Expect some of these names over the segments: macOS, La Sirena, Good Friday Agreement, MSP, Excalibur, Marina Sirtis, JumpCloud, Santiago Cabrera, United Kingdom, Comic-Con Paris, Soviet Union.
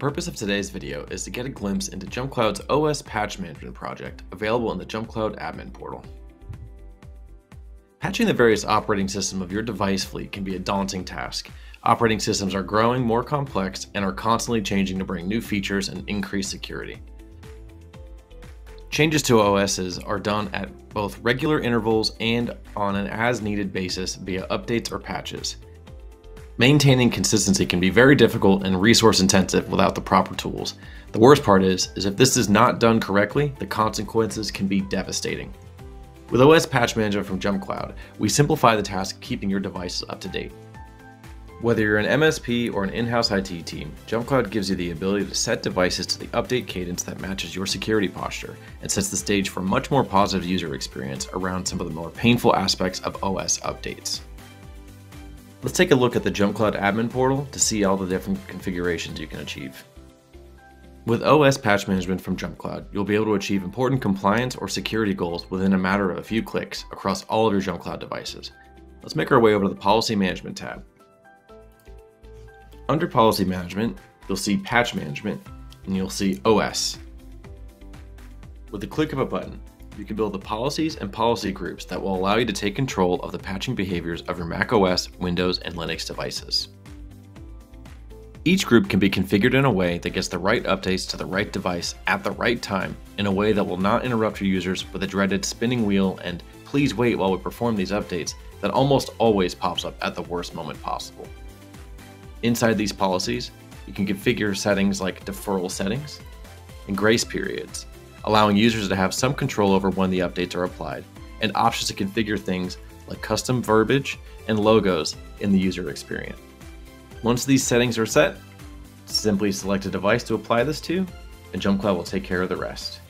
purpose of today's video is to get a glimpse into JumpCloud's OS patch management project available in the JumpCloud admin portal. Patching the various operating system of your device fleet can be a daunting task. Operating systems are growing more complex and are constantly changing to bring new features and increase security. Changes to OSs are done at both regular intervals and on an as-needed basis via updates or patches. Maintaining consistency can be very difficult and resource-intensive without the proper tools. The worst part is if this is not done correctly, the consequences can be devastating. With OS Patch Management from JumpCloud, we simplify the task of keeping your devices up to date. Whether you're an MSP or an in-house IT team, JumpCloud gives you the ability to set devices to the update cadence that matches your security posture and sets the stage for a much more positive user experience around some of the more painful aspects of OS updates. Let's take a look at the JumpCloud admin portal to see all the different configurations you can achieve. With OS Patch Management from JumpCloud, you'll be able to achieve important compliance or security goals within a matter of a few clicks across all of your JumpCloud devices. Let's make our way over to the Policy Management tab. Under Policy Management, you'll see Patch Management, and you'll see OS. With the click of a button, you can build the policies and policy groups that will allow you to take control of the patching behaviors of your macOS, Windows, and Linux devices. Each group can be configured in a way that gets the right updates to the right device at the right time in a way that will not interrupt your users with a dreaded spinning wheel and "please wait while we perform these updates" that almost always pops up at the worst moment possible. Inside these policies, you can configure settings like deferral settings and grace periods, allowing users to have some control over when the updates are applied, and options to configure things like custom verbiage and logos in the user experience. Once these settings are set, simply select a device to apply this to, and JumpCloud will take care of the rest.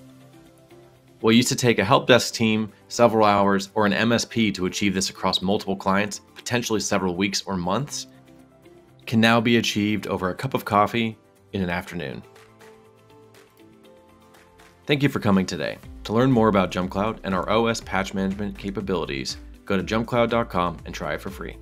What used to take a help desk team several hours or an MSP to achieve this across multiple clients, potentially several weeks or months, can now be achieved over a cup of coffee in an afternoon. Thank you for coming today. To learn more about JumpCloud and our OS patch management capabilities, go to jumpcloud.com and try it for free.